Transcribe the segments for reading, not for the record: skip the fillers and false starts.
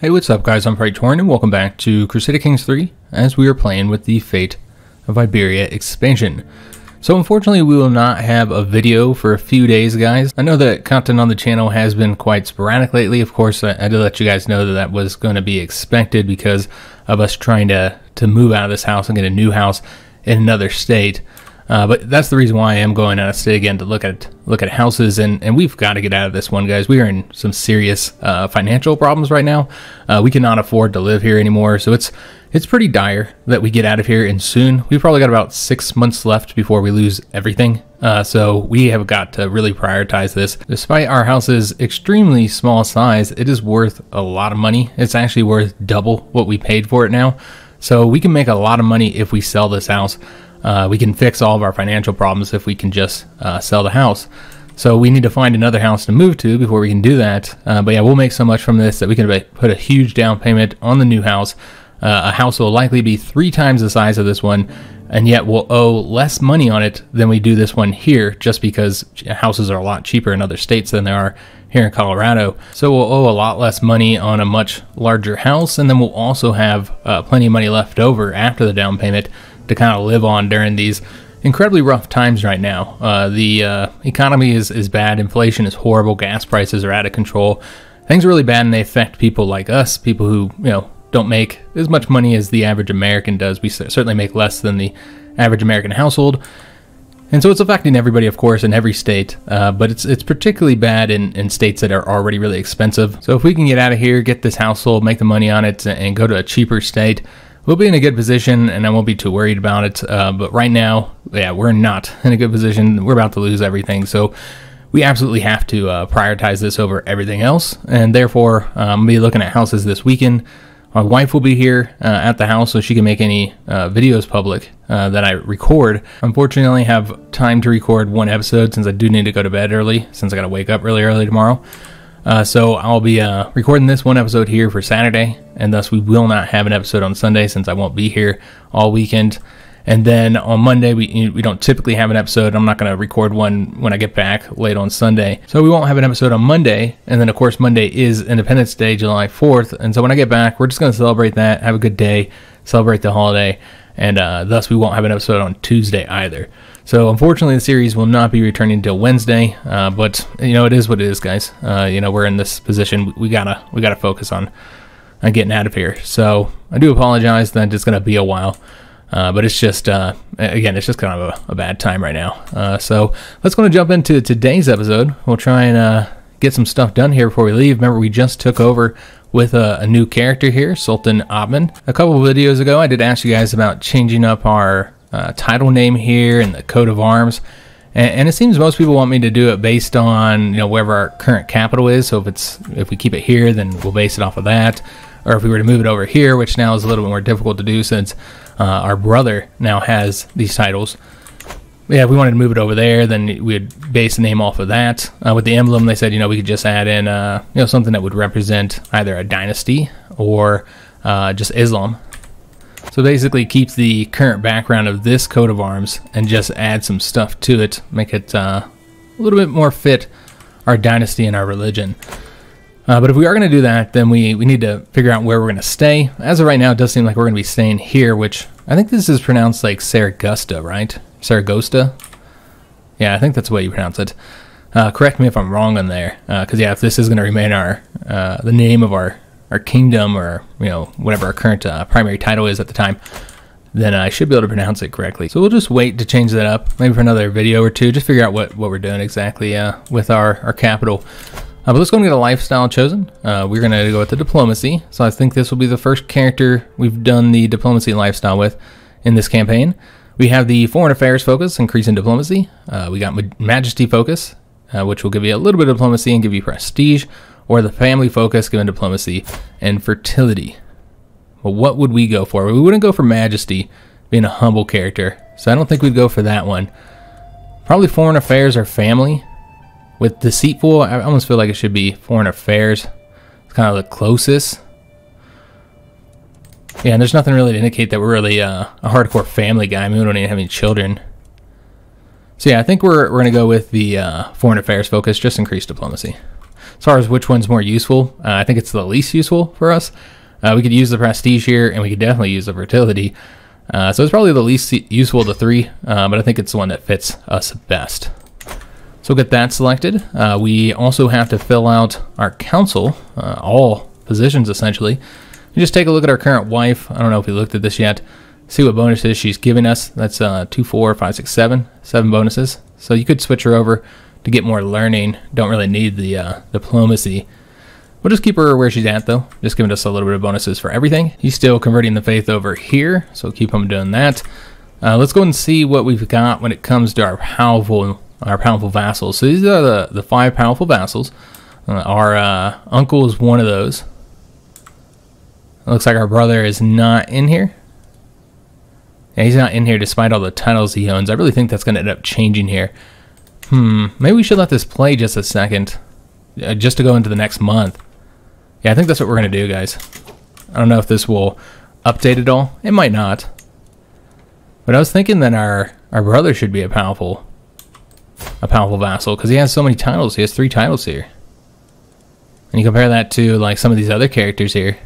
Hey, what's up guys, I'm Praetorian and welcome back to Crusader Kings 3 as we are playing with the Fate of Iberia expansion. So unfortunately we will not have a video for a few days guys. I know that content on the channel has been quite sporadic lately. Of course I did let you guys know that that was going to be expected because of us trying to move out of this house and get a new house in another state. But that's the reason why I am going out of state again to look at houses, and we've got to get out of this one, guys. We are in some serious financial problems right now. We cannot afford to live here anymore, so it's pretty dire that we get out of here, and soon. We've probably got about 6 months left before we lose everything. So we have got to really prioritize this. Despite our house's extremely small size, it is worth a lot of money. It's actually worth double what we paid for it now. So we can make a lot of money if we sell this house. We can fix all of our financial problems if we can just sell the house. So we need to find another house to move to before we can do that. But yeah, we'll make so much from this that we can put a huge down payment on the new house. A house will likely be 3 times the size of this one, and yet we'll owe less money on it than we do this one here, just because houses are a lot cheaper in other states than they are here in Colorado. So we'll owe a lot less money on a much larger house, and then we'll also have plenty of money left over after the down payment to kind of live on during these incredibly rough times right now. The economy is bad, inflation is horrible, gas prices are out of control. Things are really bad and they affect people like us, people who, you know, don't make as much money as the average American does. We certainly make less than the average American household. And so it's affecting everybody, of course, in every state, but it's particularly bad in states that are already really expensive. So if we can get out of here, get this house sold, make the money on it, and go to a cheaper state, we'll be in a good position and I won't be too worried about it. But right now, yeah, we're not in a good position. We're about to lose everything. So we absolutely have to prioritize this over everything else. And therefore, I'm going to be looking at houses this weekend. My wife will be here at the house so she can make any videos public that I record. Unfortunately, I have time to record one episode since I do need to go to bed early, since I got to wake up really early tomorrow. So I'll be recording this one episode here for Saturday, and thus we will not have an episode on Sunday since I won't be here all weekend. And then on Monday, we don't typically have an episode. I'm not going to record one when I get back late on Sunday. So we won't have an episode on Monday. And then, of course, Monday is Independence Day, July 4th. And so when I get back, we're just going to celebrate that, have a good day, celebrate the holiday. And thus, we won't have an episode on Tuesday either. So unfortunately, the series will not be returning until Wednesday. But, you know, it is what it is, guys. You know, we're in this position. We gotta focus on getting out of here. So I do apologize that it's going to be a while. But it's just, again, it's just kind of a bad time right now. So let's go and jump into today's episode. We'll try and get some stuff done here before we leave. Remember, we just took over with a new character here, Sultan Adman. A couple of videos ago, I did ask you guys about changing up our title name here and the coat of arms. And it seems most people want me to do it based on, you know, wherever our current capital is. So if we keep it here, then we'll base it off of that. Or if we were to move it over here, which now is a little bit more difficult to do since our brother now has these titles. Yeah, if we wanted to move it over there, then we would base the name off of that. With the emblem, they said, you know, we could just add in, you know, something that would represent either a dynasty or just Islam. So basically keep the current background of this coat of arms and just add some stuff to it, make it a little bit more fit our dynasty and our religion. But if we are going to do that, then we need to figure out where we're going to stay. As of right now, it does seem like we're going to be staying here, which I think this is pronounced like Saraqustah, right? Saraqustah? Yeah, I think that's the way you pronounce it. Correct me if I'm wrong on there, because yeah, if this is going to remain our the name of our kingdom, or you know, whatever our current primary title is at the time, then I should be able to pronounce it correctly. So we'll just wait to change that up, maybe for another video or two, just figure out what we're doing exactly with our capital. But let's go and get a lifestyle chosen. We're going to go with the diplomacy. So I think this will be the first character we've done the diplomacy lifestyle with in this campaign. We have the foreign affairs focus, increase in diplomacy. We got majesty focus, which will give you a little bit of diplomacy and give you prestige, or the family focus, giving diplomacy and fertility. Well, what would we go for? We wouldn't go for majesty, being a humble character. So I don't think we'd go for that one. Probably foreign affairs or family. With deceitful, I almost feel like it should be foreign affairs. It's kind of the closest. Yeah, and there's nothing really to indicate that we're really a hardcore family guy. I mean, we don't even have any children. So yeah, I think we're going to go with the foreign affairs focus, just increased diplomacy. As far as which one's more useful, I think it's the least useful for us. We could use the prestige here, and we could definitely use the fertility. So it's probably the least useful of the three, but I think it's the one that fits us best. So we'll get that selected. We also have to fill out our council, all positions essentially. We just take a look at our current wife. I don't know if we looked at this yet. See what bonuses she's giving us. That's 2, 4, 5, 6, 7. 7 bonuses. So you could switch her over to get more learning. Don't really need the diplomacy. We'll just keep her where she's at though. Just giving us a little bit of bonuses for everything. He's still converting the faith over here, so keep him doing that. Let's go and see what we've got when it comes to our powerful vassals. So these are the 5 powerful vassals. Our uncle is one of those. It looks like our brother is not in here. Yeah, he's not in here despite all the titles he owns. I really think that's going to end up changing here. Maybe we should let this play just a second, just to go into the next month. Yeah, I think that's what we're going to do, guys. I don't know if this will update at all. It might not. But I was thinking that our brother should be a powerful vassal, because he has so many titles. He has 3 titles here. And you compare that to like some of these other characters here.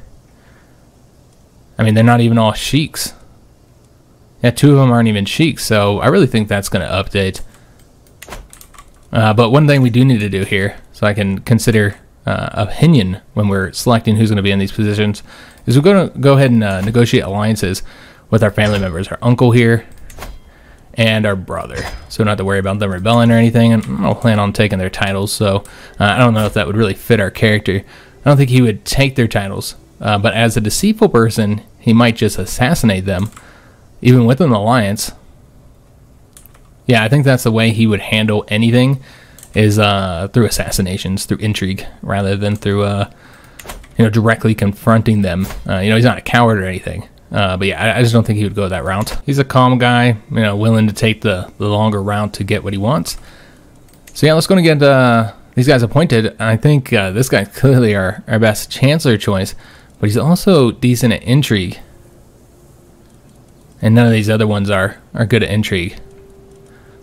I mean, they're not even all sheiks. Yeah, 2 of them aren't even sheiks, so I really think that's going to update. But one thing we do need to do here, so I can consider opinion when we're selecting who's going to be in these positions, is we're going to go ahead and negotiate alliances with our family members, our uncle here, and our brother, so not to worry about them rebelling or anything. And I don't plan on taking their titles, so I don't know if that would really fit our character. I don't think he would take their titles, but as a deceitful person, he might just assassinate them, even with an alliance. Yeah, I think that's the way he would handle anything, is through assassinations, through intrigue, rather than through directly confronting them. He's not a coward or anything. But yeah, I just don't think he would go that route. He's a calm guy, willing to take the longer route to get what he wants. So yeah, let's go and get these guys appointed. I think this guy's clearly our best chancellor choice, but he's also decent at intrigue. And none of these other ones are good at intrigue.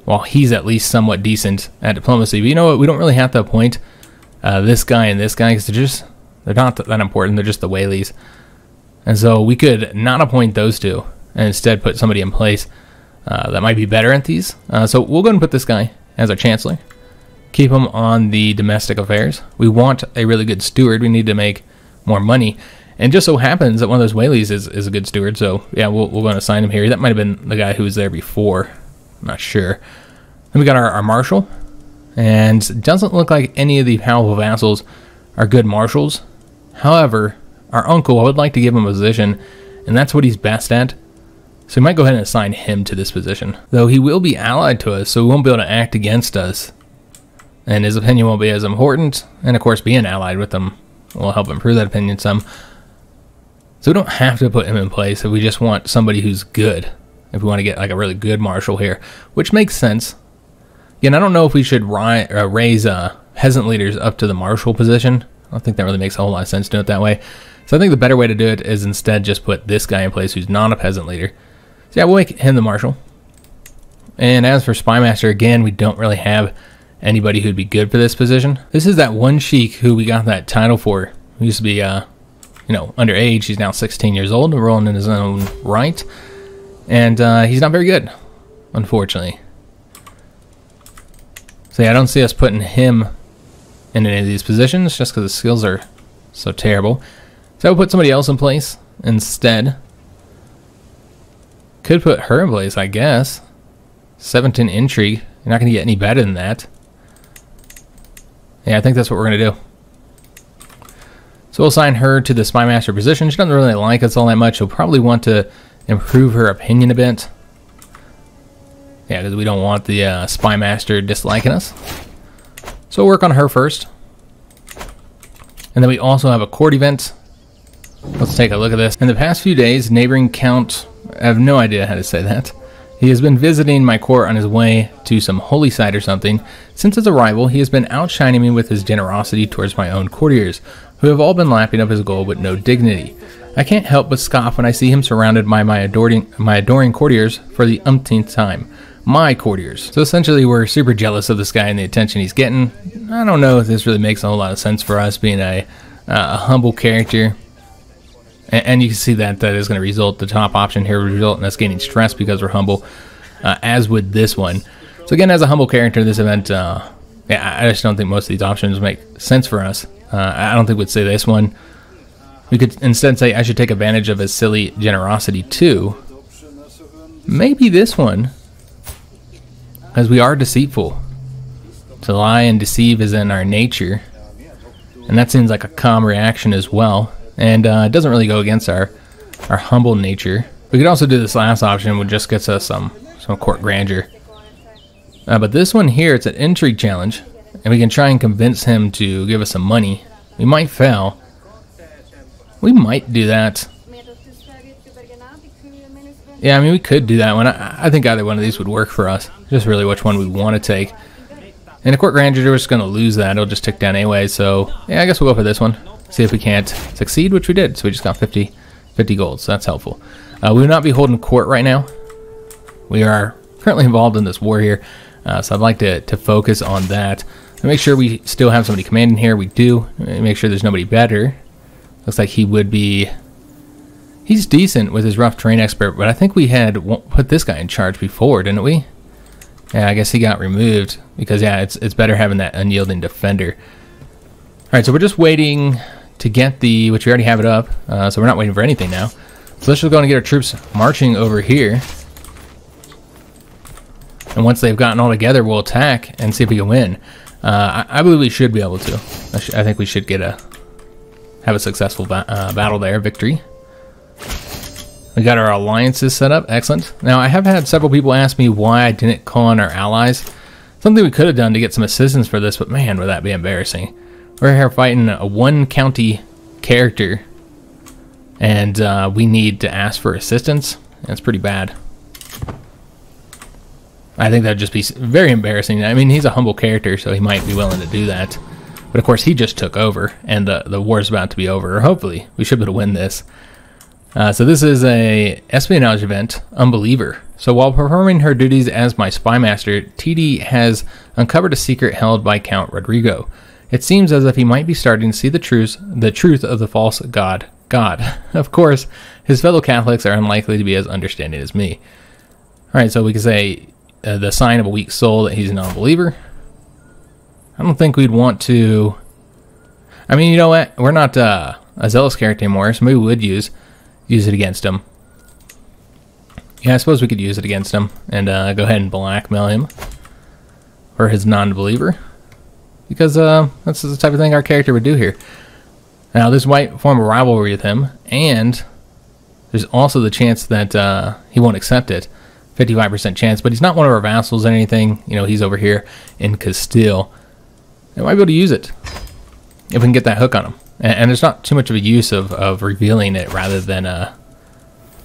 While he's at least somewhat decent at diplomacy. But you know what, we don't really have to appoint this guy and this guy, because they're not that important, they're just the Whaleys. And so we could not appoint those two and instead put somebody in place that might be better at these. So we'll go ahead and put this guy as our chancellor. Keep him on the domestic affairs. We want a really good steward. We need to make more money. And just so happens that one of those Whaleys is a good steward. So yeah, we'll go ahead and assign him here. That might have been the guy who was there before. I'm not sure. Then we got our marshal. And it doesn't look like any of the powerful vassals are good marshals. However, our uncle, I would like to give him a position, and that's what he's best at. So we might go ahead and assign him to this position. Though he will be allied to us, so he won't be able to act against us. And his opinion won't be as important. And of course, being allied with him will help improve that opinion some. So we don't have to put him in place if we just want somebody who's good. If we want to get like a really good marshal here, which makes sense. Again, I don't know if we should raise peasant leaders up to the marshal position. I don't think that really makes a whole lot of sense to do it that way. So I think the better way to do it is instead just put this guy in place who's not a peasant leader. So yeah, we'll make him the marshal. And as for Spymaster, again, we don't really have anybody who'd be good for this position. This is that one sheik who we got that title for. He used to be, underage. He's now 16 years old, rolling in his own right. And he's not very good, unfortunately. So yeah, I don't see us putting him in any of these positions just because his skills are so terrible. So I would put somebody else in place instead. Could put her in place, I guess. 17 intrigue. You're not going to get any better than that. Yeah, I think that's what we're going to do. So we'll assign her to the spymaster position. She doesn't really like us all that much. She'll probably want to improve her opinion a bit. Yeah, because we don't want the spymaster disliking us. So we'll work on her first. And then we also have a court event. Let's take a look at this. In the past few days, neighboring Count, I have no idea how to say that. He has been visiting my court on his way to some holy site or something. Since his arrival, he has been outshining me with his generosity towards my own courtiers, who have all been lapping up his gold with no dignity. I can't help but scoff when I see him surrounded by my adoring courtiers for the umpteenth time. my courtiers. So essentially we're super jealous of this guy and the attention he's getting. I don't know if this really makes a whole lot of sense for us being a humble character. And you can see that that is going to result, the top option here would result in us gaining stress because we're humble, as would this one. So again, as a humble character, this event, yeah, I just don't think most of these options make sense for us. I don't think we'd say this one. We could instead say I should take advantage of his silly generosity too. Maybe this one, because we are deceitful. To lie and deceive is in our nature, and that seems like a calm reaction as well. And it doesn't really go against our humble nature. We could also do this last option, which just gets us some court grandeur. But this one here, it's an intrigue challenge, and we can try and convince him to give us some money. We might fail. We might do that. Yeah, I mean, we could do that one. I think either one of these would work for us. Just really which one we want to take. And a court grandeur, we're just going to lose that. It'll just tick down anyway. So yeah, I guess we'll go for this one. See if we can't succeed, which we did. So we just got 50 gold, so that's helpful. We will not be holding court right now. We are currently involved in this war here, so I'd like to focus on that. And make sure we still have somebody commanding here. We do. Make sure there's nobody better. Looks like he would be... He's decent with his rough terrain expert, but I think we had put this guy in charge before, didn't we? Yeah, I guess he got removed because, yeah, it's better having that unyielding defender. All right, so we're just waiting... to get the, which we already have it up, so we're not waiting for anything now. So let's just go and get our troops marching over here. And once they've gotten all together, we'll attack and see if we can win. I believe we should be able to. I think we should get have a successful battle there, victory. We got our alliances set up, excellent. Now I have had several people ask me why I didn't call on our allies. Something we could have done to get some assistance for this, but man, would that be embarrassing. We're here fighting a one-county character, and we need to ask for assistance. That's pretty bad. I think that would just be very embarrassing. I mean, he's a humble character, so he might be willing to do that. But, of course, he just took over, and the war's about to be over. Or hopefully, we should be able to win this. So this is a espionage event, Unbeliever. So while performing her duties as my spy master, TD has uncovered a secret held by Count Rodrigo. It seems as if he might be starting to see the truth of the false God. Of course, his fellow Catholics are unlikely to be as understanding as me. All right, so we can say the sign of a weak soul that he's a non-believer. I don't think we'd want to... I mean, you know what? We're not a zealous character anymore, so maybe we would use it against him. Yeah, I suppose we could use it against him and go ahead and blackmail him or his non-believer. Because that's the type of thing our character would do here. Now, this might form a rivalry with him, and there's also the chance that he won't accept it. 55% chance, but he's not one of our vassals or anything. You know, he's over here in Castile. And we might be able to use it if we can get that hook on him. And there's not too much of a use of revealing it rather than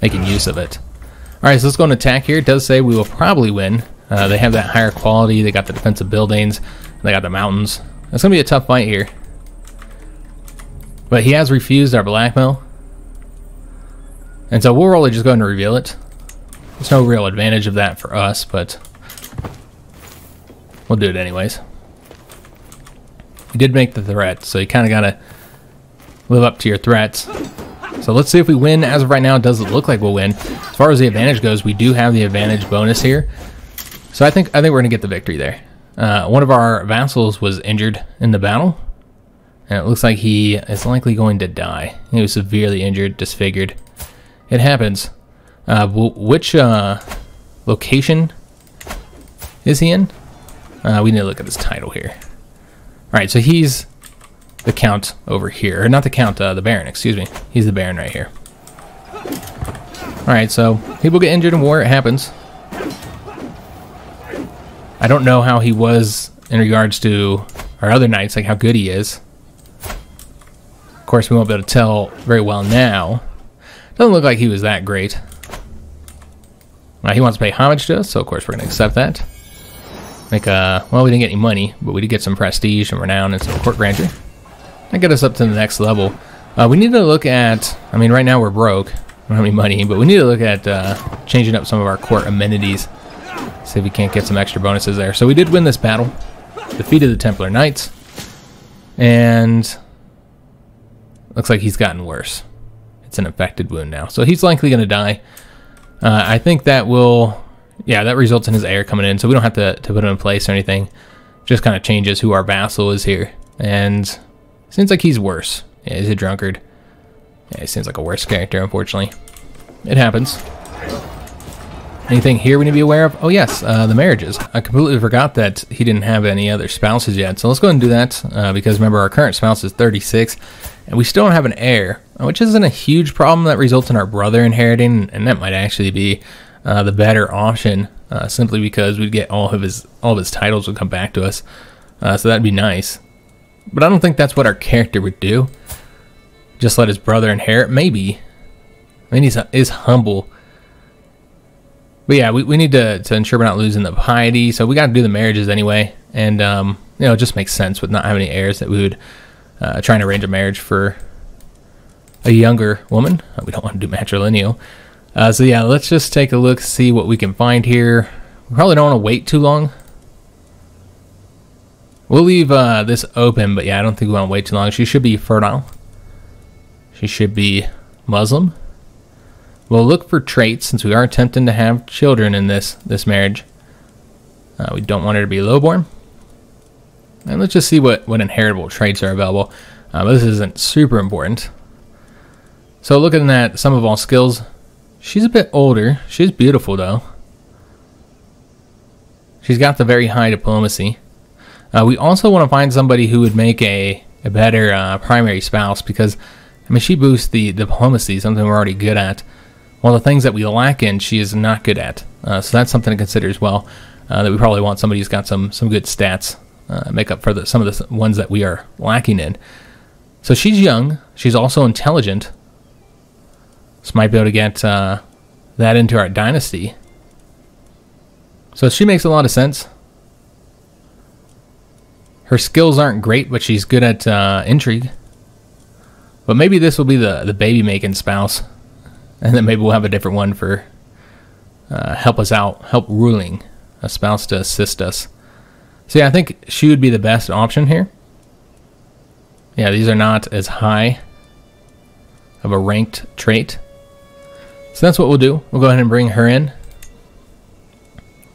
making use of it. All right, so let's go and attack here. It does say we will probably win. They have that higher quality. They got the defensive buildings. They got the mountains. That's going to be a tough fight here. But he has refused our blackmail. And so we'll really just go ahead and reveal it. There's no real advantage of that for us, but we'll do it anyways. He did make the threat, so you kind of got to live up to your threats. So let's see if we win. As of right now, it doesn't look like we'll win. As far as the advantage goes, we do have the advantage bonus here. So I think we're going to get the victory there. One of our vassals was injured in the battle, and it looks like he is likely going to die. He was severely injured, disfigured. It happens. Which location is he in? We need to look at his title here. All right, so he's the count over here. Or not the count, the baron, excuse me. He's the baron right here. All right, so people get injured in war. It happens. I don't know how he was in regards to our other knights, like how good he is. Of course, we won't be able to tell very well now. Doesn't look like he was that great. He wants to pay homage to us, so of course we're going to accept that. Like, well, we didn't get any money, but we did get some prestige and renown and some court grandeur. That got us up to the next level. We need to look at, I mean, right now we're broke. We don't have any money, but we need to look at changing up some of our court amenities. see if we can't get some extra bonuses there. So we did win this battle. Defeated the Templar Knights. And looks like he's gotten worse. It's an infected wound now. So he's likely going to die. I think that will... Yeah, that results in his heir coming in. So we don't have to put him in place or anything. Just kind of changes who our vassal is here. And seems like he's worse. Yeah, he's a drunkard. Yeah, he seems like a worse character, unfortunately. It happens. Anything here we need to be aware of? Oh, yes, the marriages. I completely forgot that he didn't have any other spouses yet. So let's go ahead and do that because remember, our current spouse is 36 and we still don't have an heir, which isn't a huge problem. That results in our brother inheriting, and that might actually be the better option simply because we'd get all of his titles would come back to us. So that'd be nice. But I don't think that's what our character would do. Just let his brother inherit? Maybe. I mean, he's humble. But yeah, we need to ensure we're not losing the piety, so we got to do the marriages anyway. And, you know, it just makes sense with not having any heirs that we would try and arrange a marriage for a younger woman. We don't want to do matrilineal. So yeah, let's just take a look, see what we can find here. We probably don't want to wait too long. We'll leave this open, but yeah, I don't think we want to wait too long. She should be fertile. She should be Muslim. We'll look for traits since we are attempting to have children in this marriage. We don't want her to be lowborn. And let's just see what inheritable traits are available. But this isn't super important. So looking at some of all skills, she's a bit older. She's beautiful though. She's got the very high diplomacy. We also want to find somebody who would make a better primary spouse because, I mean, she boosts the diplomacy, something we're already good at. Well, the things that we lack in, she is not good at. So that's something to consider as well, that we probably want somebody who's got some good stats, make up for some of the ones that we are lacking in. So she's young. She's also intelligent. So might be able to get that into our dynasty. So she makes a lot of sense. Her skills aren't great, but she's good at intrigue. But maybe this will be the baby-making spouse. And then maybe we'll have a different one for help us out, help ruling, a spouse to assist us. So yeah, I think she would be the best option here. Yeah, these are not as high of a ranked trait. So that's what we'll do. We'll go ahead and bring her in.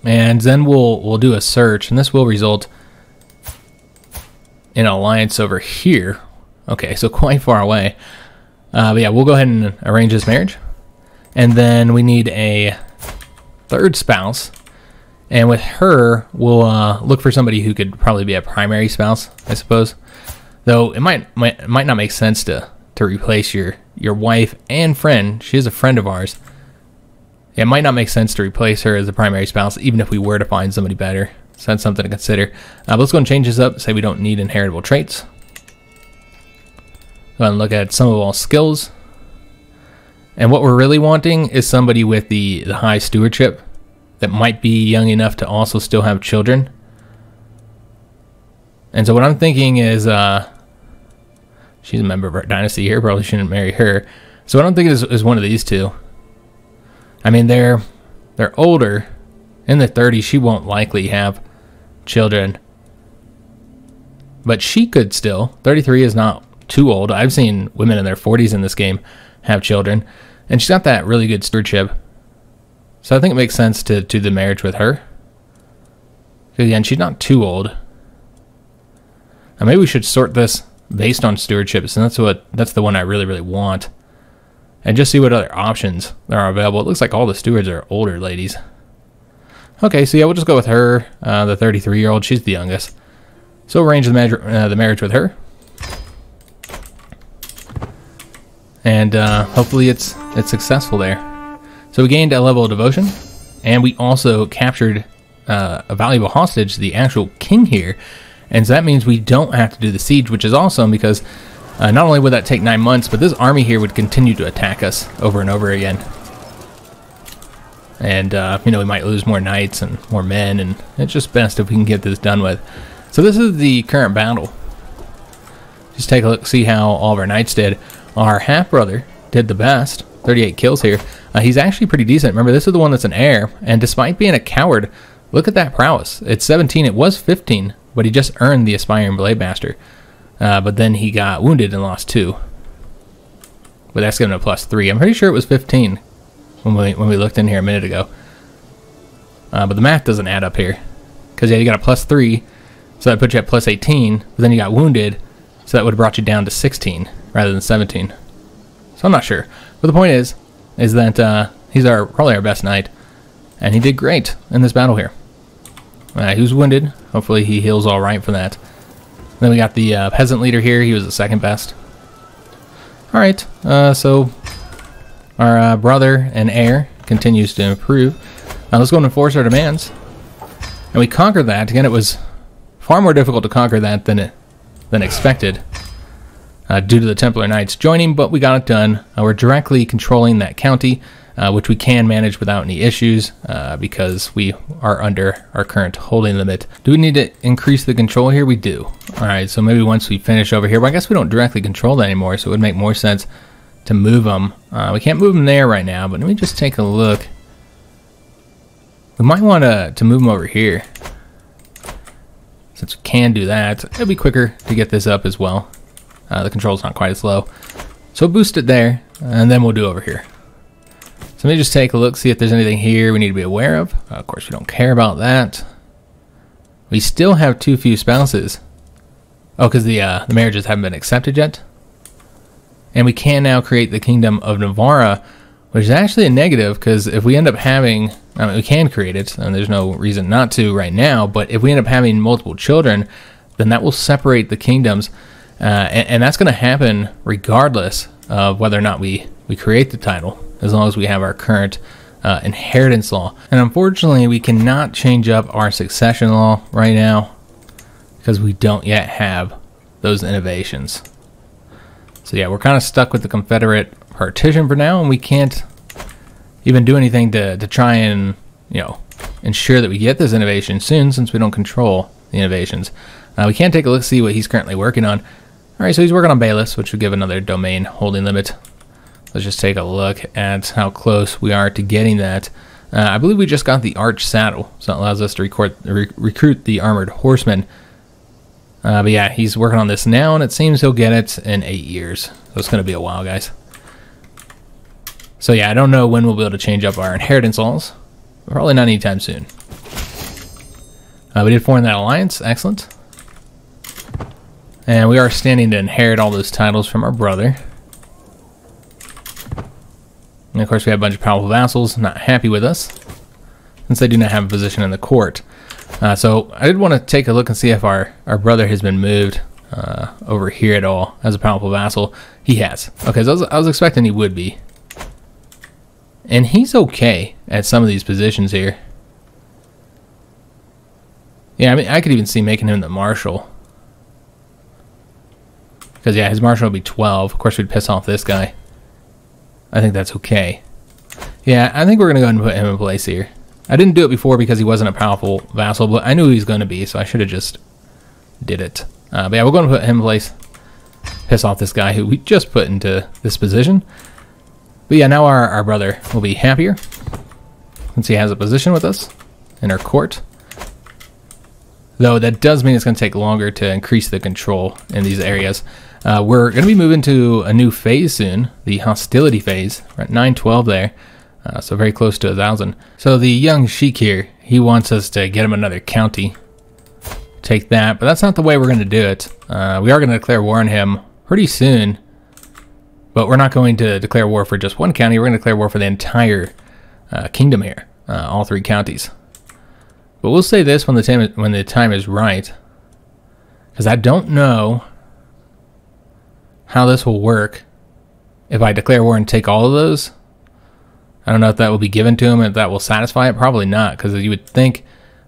And then we'll do a search, and this will result in an alliance over here. Okay, so quite far away. But yeah, we'll go ahead and arrange this marriage. And then we need a third spouse. And with her, we'll look for somebody who could probably be a primary spouse, I suppose. Though it might not make sense to replace your wife and friend. She is a friend of ours. It might not make sense to replace her as a primary spouse, even if we were to find somebody better. So that's something to consider. But let's go and change this up. Say we don't need inheritable traits. Go ahead and look at some of all skills. And what we're really wanting is somebody with the high stewardship that might be young enough to also still have children. And so what I'm thinking is, she's a member of our dynasty here, probably shouldn't marry her. So what I'm thinking is one of these two. I mean, they're older, in their 30s, she won't likely have children. But she could still, 33 is not too old. I've seen women in their 40s in this game have children, and she's got that really good stewardship. So I think it makes sense to do the marriage with her. Again, she's not too old. And maybe we should sort this based on stewardship, and that's the one I really, really want. And just see what other options there are available. It looks like all the stewards are older ladies. Okay, so yeah, we'll just go with her, the 33-year-old. She's the youngest. So arrange the marriage with her. And hopefully it's successful there. So we gained a level of devotion, and we also captured a valuable hostage, the actual king here. And so that means we don't have to do the siege, which is awesome because not only would that take 9 months, but this army here would continue to attack us over and over again. And, you know, we might lose more knights and more men, and it's just best if we can get this done with. So this is the current battle. Just take a look, see how all of our knights did. Our half-brother did the best, 38 kills here. He's actually pretty decent. Remember, this is the one that's an heir, and despite being a coward, Look at that prowess. It's 17. It was 15, but he just earned the Aspiring Blade Master. But then he got wounded and lost 2. But that's given a +3. I'm pretty sure it was 15 when we looked in here a minute ago. But the math doesn't add up here. Because yeah, you got a +3, so that put you at +18. But then you got wounded, so that would have brought you down to 16 rather than 17. So I'm not sure. But the point is that he's probably our best knight. And he did great in this battle here. He was wounded. Hopefully he heals all right for that. And then we got the peasant leader here. He was the second best. All right. So our brother and heir continues to improve. Now let's go and enforce our demands. And we conquered that. Again, it was far more difficult to conquer that than expected due to the Templar Knights joining, but we got it done. We're directly controlling that county. Which we can manage without any issues because we are under our current holding limit. Do we need to increase the control here? We do. All right, so maybe once we finish over here, well, I guess we don't directly control that anymore, so it would make more sense to move them. We can't move them there right now, but let me just take a look. We might want to move them over here. Since we can do that, it'll be quicker to get this up as well. The control's not quite as low. So boost it there, and then we'll do over here. So let me just take a look, see if there's anything here we need to be aware of. Of course, we don't care about that. We still have too few spouses. Oh, because the marriages haven't been accepted yet. And we can now create the Kingdom of Navarra, which is actually a negative, because if we end up having, I mean, we can create it, and there's no reason not to right now, but if we end up having multiple children, then that will separate the kingdoms, and that's going to happen regardless of whether or not we create the title, as long as we have our current inheritance law. And unfortunately, we cannot change up our succession law right now because we don't yet have those innovations. So yeah, we're kind of stuck with the Confederate partition for now, and we can't even do anything to try and, you know, ensure that we get this innovation soon since we don't control the innovations. We can take a look, see what he's currently working on. All right, so he's working on Bayless, which would give another domain holding limit. Let's just take a look at how close we are to getting that. I believe we just got the Arch Saddle, so it allows us to recruit the Armored Horseman. But yeah, he's working on this now, and it seems he'll get it in 8 years. So it's going to be a while, guys. So yeah, I don't know when we'll be able to change up our inheritance laws. Probably not anytime soon. We did form that alliance. Excellent. And we are standing to inherit all those titles from our brother. And of course, we have a bunch of powerful vassals not happy with us since they do not have a position in the court. So I did want to take a look and see if our brother has been moved over here at all as a powerful vassal. He has. Okay, so I was expecting he would be. And he's okay at some of these positions here. Yeah, I mean, I could even see making him the marshal. Because, yeah, his marshal would be 12. Of course, we'd piss off this guy. I think that's okay. Yeah, I think we're going to go ahead and put him in place here. I didn't do it before because he wasn't a powerful vassal, but I knew he was going to be, so I should have just did it. But yeah, we're going to put him in place. Piss off this guy who we just put into this position. But yeah, now our brother will be happier since he has a position with us in our court. Though that does mean it's going to take longer to increase the control in these areas. We're going to be moving to a new phase soon, the hostility phase. We're at 912 there, so very close to 1,000. So the young sheik here, he wants us to get him another county. Take that, but that's not the way we're going to do it. We are going to declare war on him pretty soon, but we're not going to declare war for just one county. We're going to declare war for the entire kingdom here, all 3 counties. But we'll say this when the time is right, because I don't know how this will work if I declare war and take all of those. I don't know if that will be given to him, if that will satisfy it. Probably not, because you would think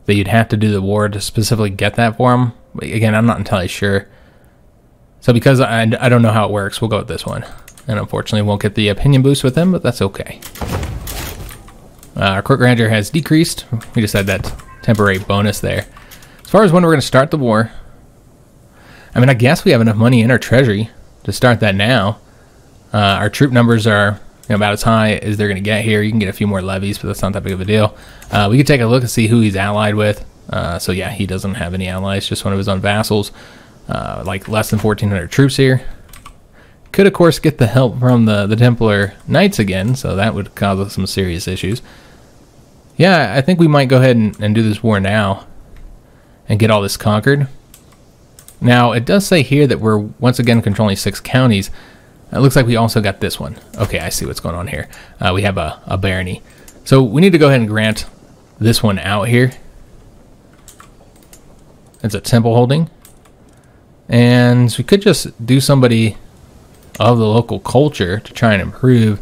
that you'd have to do the war to specifically get that for him. But again, I'm not entirely sure. So because I don't know how it works, we'll go with this one. And unfortunately, won't get the opinion boost with him, but that's okay. Our court grandeur has decreased. We just had that temporary bonus there. As far as when we're going to start the war, I mean, I guess we have enough money in our treasury to start that now. Our troop numbers are you know, about as high as they're going to get here. You can get a few more levies, but that's not that big of a deal. We can take a look and see who he's allied with. So yeah, he doesn't have any allies, just one of his own vassals. Like less than 1,400 troops here. Could, of course, get the help from the Templar Knights again, so that would cause us some serious issues. Yeah, I think we might go ahead and do this war now and get all this conquered. Now, it does say here that we're once again controlling 6 counties. It looks like we also got this one. Okay, I see what's going on here. We have a barony. So we need to go ahead and grant this one out here. It's a temple holding. And we could just do somebody of the local culture to try and improve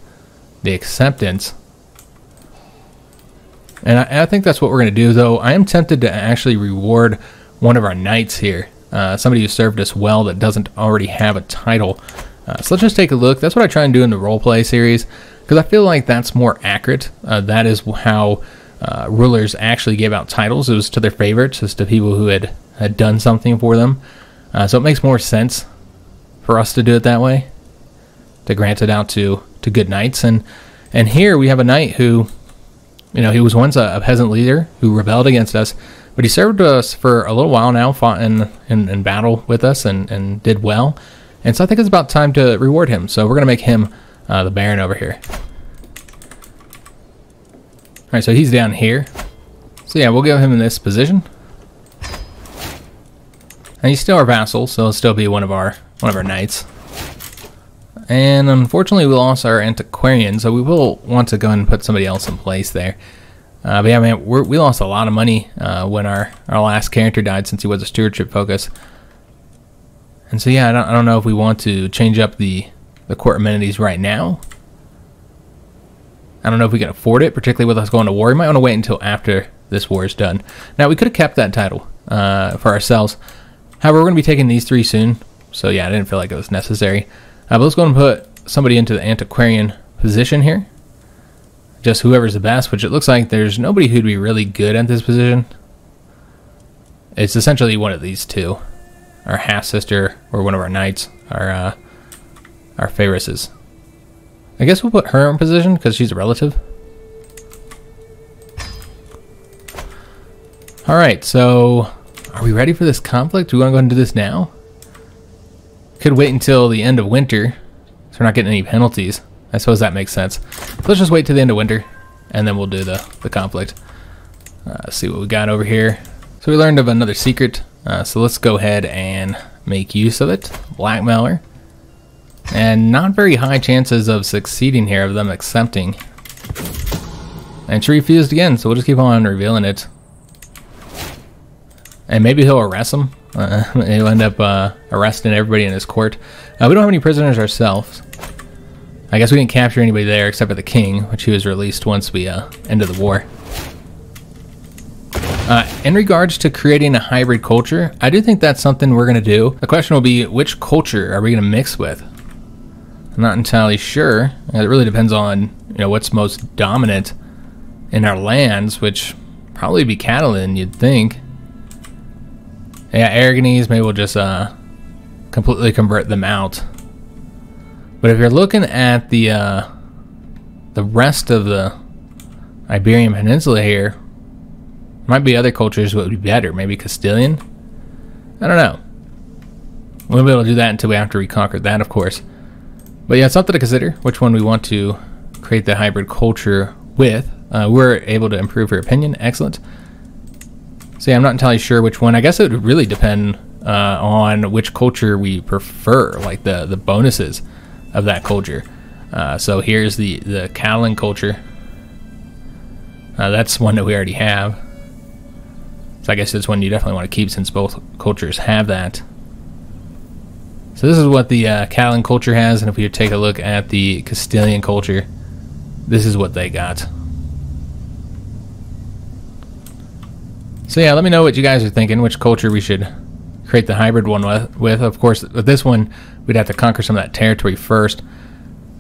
the acceptance. And I think that's what we're going to do, though. I am tempted to actually reward one of our knights here. Somebody who served us well that doesn't already have a title. So let's just take a look. That's what I try and do in the roleplay series, because I feel like that's more accurate. That is how rulers actually gave out titles. It was to their favorites. It was to people who had done something for them. So it makes more sense for us to do it that way, to grant it out to good knights. And here we have a knight who, you know, he was once a peasant leader who rebelled against us, but he served us for a little while now, fought in battle with us and did well. And so I think it's about time to reward him. So we're going to make him the Baron over here. All right, so he's down here. So yeah, we'll give him in this position. And he's still our vassal, so he'll still be one of our knights. And unfortunately, we lost our antiquarian, so we will want to go and put somebody else in place there. But yeah, man, we lost a lot of money when our last character died, since he was a stewardship focus. And so yeah, I don't know if we want to change up the court amenities right now. I don't know if we can afford it, particularly with us going to war. We might want to wait until after this war is done. Now, we could have kept that title for ourselves. However, we're going to be taking these three soon. So yeah, I didn't feel like it was necessary. But let's go and put somebody into the antiquarian position here. Just whoever's the best, which it looks like there's nobody who'd be really good at this position. It's essentially one of these two. Our half-sister, or one of our knights, our favourites. I guess we'll put her in position, because she's a relative. Alright, so are we ready for this conflict? Do we want to go ahead and do this now? Could wait until the end of winter, so we're not getting any penalties. I suppose that makes sense. So let's just wait till the end of winter, and then we'll do the conflict. See what we got over here. So we learned of another secret. So let's go ahead and make use of it. Blackmailer. And not very high chances of succeeding here, of them accepting. And she refused again, so we'll just keep on revealing it. And maybe he'll arrest them. He'll end up arresting everybody in his court. We don't have any prisoners ourselves. I guess we didn't capture anybody there except for the king, which he was released once we ended the war. In regards to creating a hybrid culture, I do think that's something we're going to do. The question will be, which culture are we going to mix with? I'm not entirely sure. It really depends on, you know, what's most dominant in our lands, which probably be Catalan, you'd think. Yeah, Aragonese, maybe we'll just completely convert them out. But if you're looking at the rest of the Iberian Peninsula here, might be other cultures that would be better. Maybe Castilian? I don't know. We won't be able to do that until we have to reconquer that, of course. But yeah, it's something to consider, which one we want to create the hybrid culture with. We're able to improve her opinion. Excellent. So yeah, I'm not entirely sure which one. I guess it would really depend on which culture we prefer, like the bonuses of that culture. So here's the Catalan culture. That's one that we already have. I guess it's one you definitely want to keep, since both cultures have that. So this is what the Catalan culture has, and if we take a look at the Castilian culture, this is what they got. So yeah, let me know what you guys are thinking, which culture we should create the hybrid one with. Of course, with this one, we'd have to conquer some of that territory first.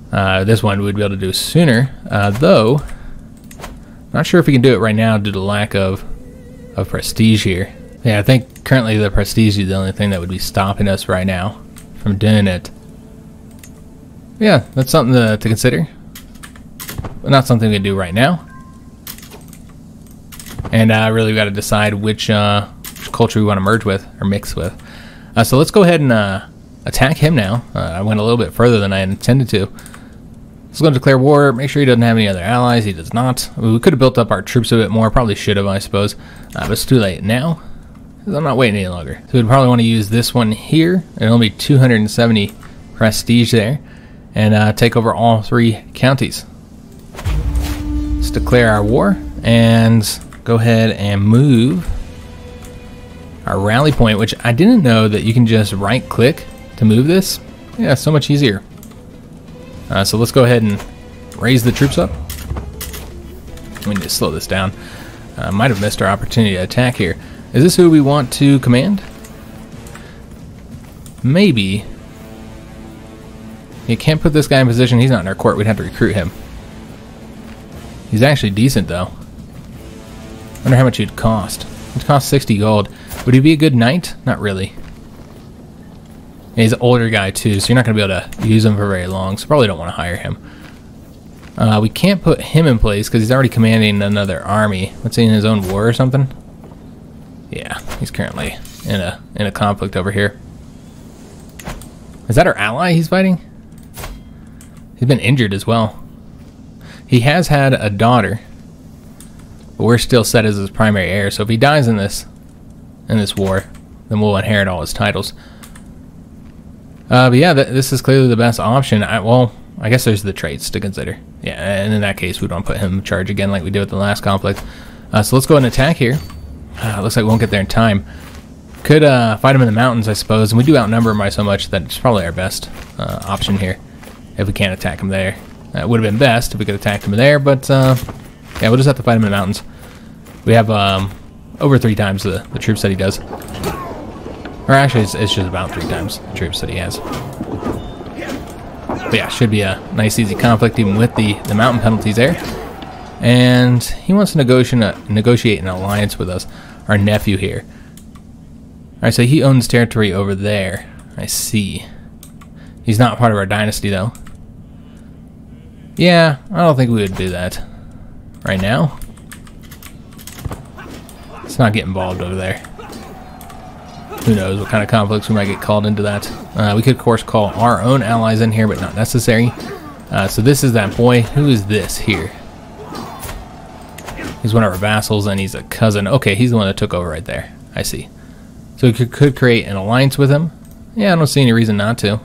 This one we'd be able to do sooner, though not sure if we can do it right now due to lack of prestige here. Yeah, I think currently the prestige is the only thing that would be stopping us right now from doing it. Yeah, that's something to consider. not something to do right now. And really, we got to decide which culture we want to merge with or mix with. So let's go ahead and attack him now. I went a little bit further than I intended to. Let's go and declare war. Make sure he doesn't have any other allies. He does not. I mean, we could have built up our troops a bit more. Probably should have, I suppose. But it's too late now. I'm not waiting any longer. So we'd probably want to use this one here. It'll be 270 prestige there. And take over all three counties. Let's declare our war. And go ahead and move our rally point, which I didn't know that you can just right click to move this. Yeah, so much easier. So let's go ahead and raise the troops up. We need to slow this down. Might have missed our opportunity to attack here. Is this who we want to command? Maybe. You can't put this guy in position. He's not in our court. We'd have to recruit him. He's actually decent though. Wonder how much he'd cost. It costs 60 gold. Would he be a good knight? Not really. And he's an older guy too, so you're not going to be able to use him for very long, so probably don't want to hire him. We can't put him in place because he's already commanding another army. What's he in his own war or something? Yeah, he's currently in a conflict over here. Is that our ally he's fighting? He's been injured as well. He has had a daughter. But we're still set as his primary heir, so if he dies in this war, then we'll inherit all his titles. But yeah, this is clearly the best option. I guess there's the traits to consider. Yeah, and in that case, we don't put him in charge again like we did with the last conflict. So let's go and attack here. Looks like we won't get there in time. Could fight him in the mountains, I suppose, and we do outnumber him by so much that it's probably our best option here if we can't attack him there. It would have been best if we could attack him there, but... yeah, we'll just have to fight him in the mountains. We have over 3 times the troops that he does. Or actually, it's just about 3 times the troops that he has. But yeah, should be a nice, easy conflict, even with the mountain penalties there. And he wants to negotiate an alliance with us, our nephew here. All right, so he owns territory over there. I see. He's not part of our dynasty, though. Yeah, I don't think we would do that. Right now, let's not get involved over there. Who knows what kind of conflicts we might get called into that. We could, of course, call our own allies in here, but not necessary. So this is that boy. Who is this here? He's one of our vassals, and he's a cousin. Okay, he's the one that took over right there. I see. So we could create an alliance with him. Yeah, I don't see any reason not to.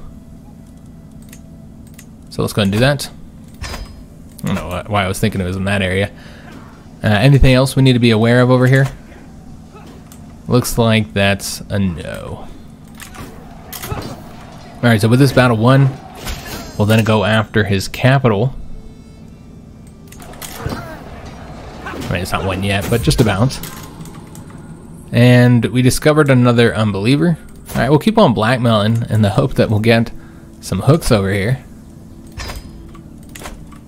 So let's go and do that. I don't know why I was thinking it was in that area. Anything else we need to be aware of over here? Looks like that's a no. Alright, so with this battle won, we'll then go after his capital. I mean, it's not won yet, but just about. And we discovered another unbeliever. Alright, we'll keep on blackmailing in the hope that we'll get some hooks over here.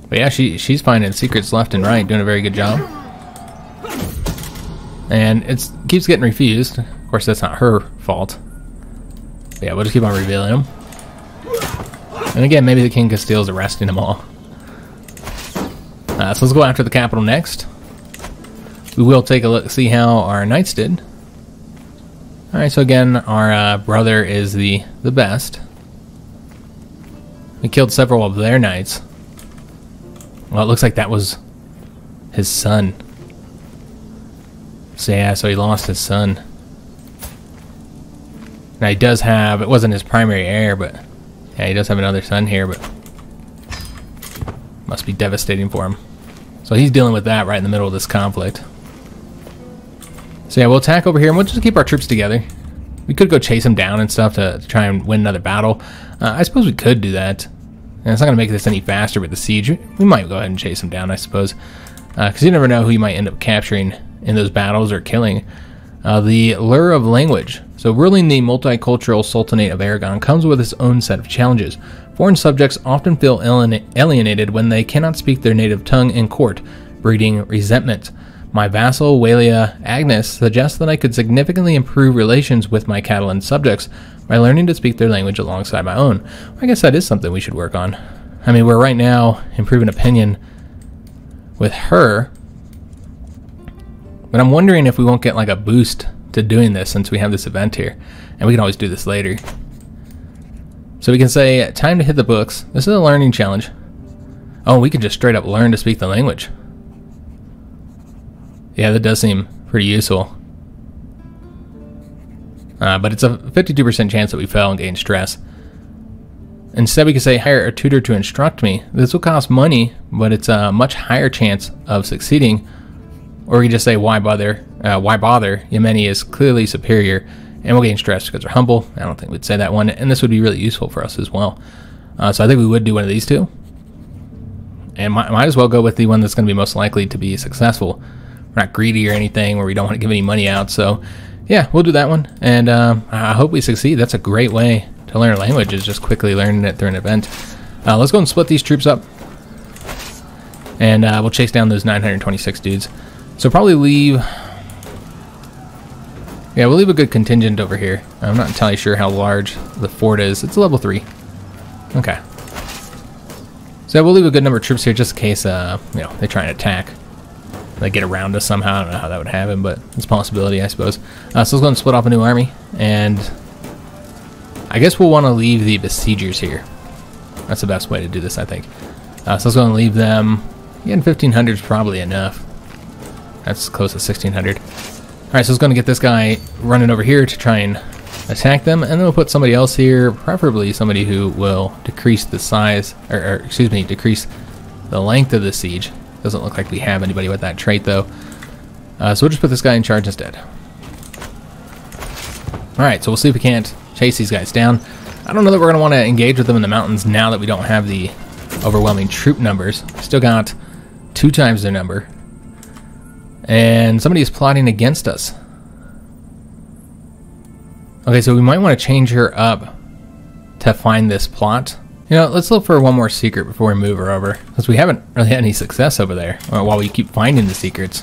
But yeah, she's finding secrets left and right, doing a very good job. And it keeps getting refused. Of course, that's not her fault. But yeah, we'll just keep on revealing them. And again, maybe the King Castile's arresting them all. So let's go after the capital next. We will take a look, see how our knights did. Alright, so again, our brother is the best. We killed several of their knights. Well, it looks like that was his son. So yeah, so he lost his son. Now he does have, it wasn't his primary heir, but yeah, he does have another son here, but must be devastating for him. So he's dealing with that right in the middle of this conflict. So yeah, we'll attack over here and we'll just keep our troops together. We could go chase him down and stuff to try and win another battle. I suppose we could do that. And it's not going to make this any faster with the siege. We might go ahead and chase him down, I suppose. Because you never know who you might end up capturing in those battles or killing. The lure of language. So ruling the multicultural Sultanate of Aragon comes with its own set of challenges. Foreign subjects often feel alienated when they cannot speak their native tongue in court, breeding resentment. My vassal, Walia Agnes, suggests that I could significantly improve relations with my Catalan subjects by learning to speak their language alongside my own. I guess that is something we should work on. I mean, we're right now improving opinion with her. But I'm wondering if we won't get like a boost to doing this since we have this event here. And we can always do this later. So we can say, time to hit the books. This is a learning challenge. Oh, we can just straight up learn to speak the language. Yeah, that does seem pretty useful. But it's a 52% chance that we fail and gain stress. Instead, we can say, hire a tutor to instruct me. This will cost money, but it's a much higher chance of succeeding. Or we can just say, why bother? Yemeni is clearly superior, and we'll gain stress because they're humble. I don't think we'd say that one, and this would be really useful for us as well. So I think we would do one of these two. And might as well go with the one that's going to be most likely to be successful. We're not greedy or anything, where we don't want to give any money out. So yeah, we'll do that one. And I hope we succeed. That's a great way to learn a language, is just quickly learning it through an event. Let's go and split these troops up. And we'll chase down those 926 dudes. So probably leave... Yeah, we'll leave a good contingent over here. I'm not entirely sure how large the fort is. It's level 3. Okay. So we'll leave a good number of troops here just in case you know, they try and attack. They get around us somehow. I don't know how that would happen, but it's a possibility, I suppose. So let's go and split off a new army. And I guess we'll want to leave the besiegers here. That's the best way to do this, I think. So let's go and leave them. Again, 1,500 is probably enough. That's close to 1,600. All right, so it's going to get this guy running over here to try and attack them, and then we'll put somebody else here, preferably somebody who will decrease the size, or excuse me, decrease the length of the siege. Doesn't look like we have anybody with that trait, though. So we'll just put this guy in charge instead. All right, so we'll see if we can't chase these guys down. I don't know that we're going to want to engage with them in the mountains now that we don't have the overwhelming troop numbers. Still got 2 times their number. And somebody is plotting against us. Okay, so we might want to change her up to find this plot. You know, let's look for one more secret before we move her over, because we haven't really had any success over there while we keep finding the secrets.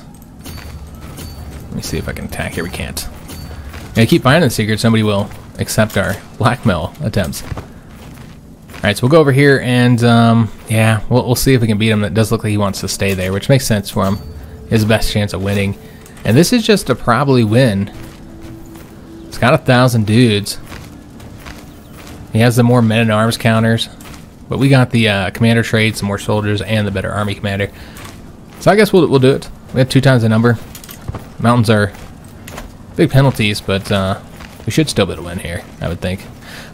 Let me see if I can attack here. We can't. If I keep finding the secrets, somebody will accept our blackmail attempts. All right, so we'll go over here and, yeah, we'll see if we can beat him. That does look like he wants to stay there, which makes sense for him. His best chance of winning, and this is just a probably win. It's got 1,000 dudes. He has the more men-at-arms counters, but we got the commander traits, more soldiers, and the better army commander. So I guess we'll do it. We have 2 times the number. Mountains are big penalties, but we should still be able to win here, I would think.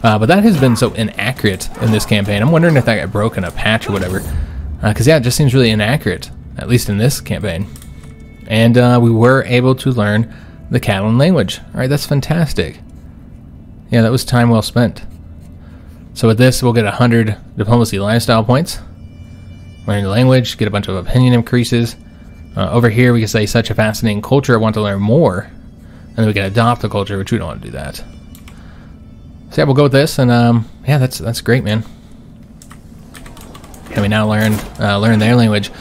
But that has been so inaccurate in this campaign. I'm wondering if that got broken a patch or whatever, because yeah, it just seems really inaccurate, at least in this campaign. And we were able to learn the Catalan language. All right, that's fantastic. Yeah, that was time well spent. So with this, we'll get 100 diplomacy lifestyle points. Learn the language, get a bunch of opinion increases. Over here, we can say, such a fascinating culture, I want to learn more. And then we can adopt the culture, which we don't want to do that. So yeah, we'll go with this, and yeah, that's great, man. And we now learn their language.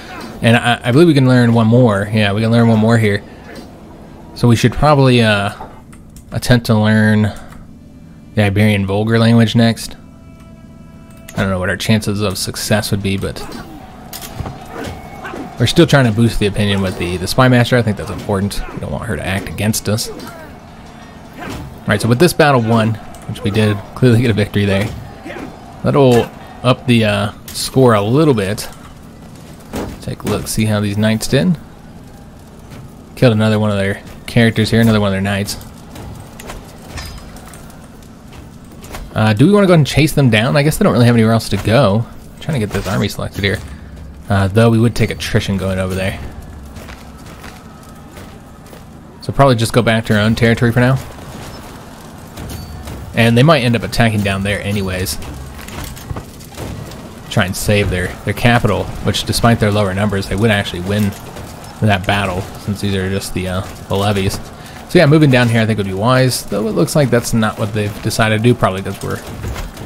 And I believe we can learn one more. Yeah, we can learn one more here. So we should probably attempt to learn the Iberian Vulgar language next. I don't know what our chances of success would be, but we're still trying to boost the opinion with the spy master. I think that's important. We don't want her to act against us. All right, so with this battle won, which we did clearly get a victory there, that'll up the score a little bit. Take a look, see how these knights did. Killed another one of their characters here, another one of their knights. Do we want to go ahead and chase them down? I guess they don't really have anywhere else to go. I'm trying to get this army selected here. Though we would take attrition going over there. So probably just go back to our own territory for now. And they might end up attacking down there anyways. Try and save their capital, which despite their lower numbers, they would actually win that battle since these are just the levies. So yeah, moving down here I think would be wise, though it looks like that's not what they've decided to do, probably because we're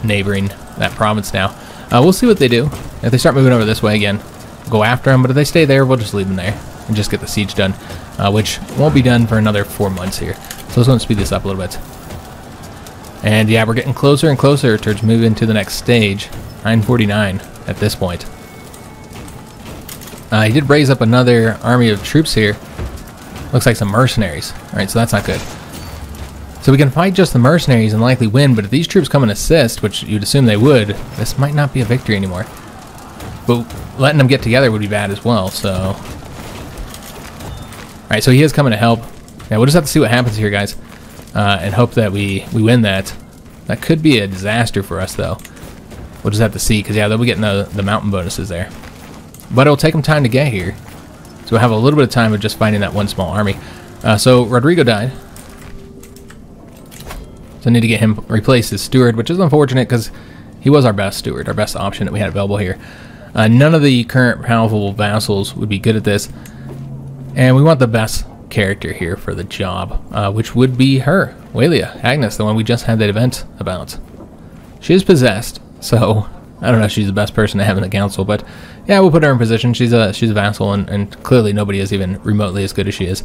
neighboring that province now. We'll see what they do. If they start moving over this way again, we'll go after them, but if they stay there, we'll just leave them there and just get the siege done, which won't be done for another 4 months here. So let's go and speed this up a little bit. And yeah, we're getting closer and closer towards moving to the next stage. 949 at this point. He did raise up another army of troops here. Looks like some mercenaries. Alright, so that's not good. So we can fight just the mercenaries and likely win, but if these troops come and assist, which you'd assume they would, this might not be a victory anymore. But letting them get together would be bad as well, so... Alright, so he is coming to help. Yeah, we'll just have to see what happens here, guys. And hope that we win that. That could be a disaster for us, though. We'll just have to see, because, yeah, they'll be getting the mountain bonuses there. But it'll take them time to get here. So we'll have a little bit of time of just fighting that one small army. So Rodrigo died. So I need to get him replaced as steward, which is unfortunate because he was our best steward, our best option that we had available here. None of the current powerful vassals would be good at this. And we want the best character here for the job, which would be her, Walia Agnes, the one we just had that event about. She is possessed, so I don't know if she's the best person to have in the council, but yeah, we'll put her in position. She's a vassal, and clearly nobody is even remotely as good as she is.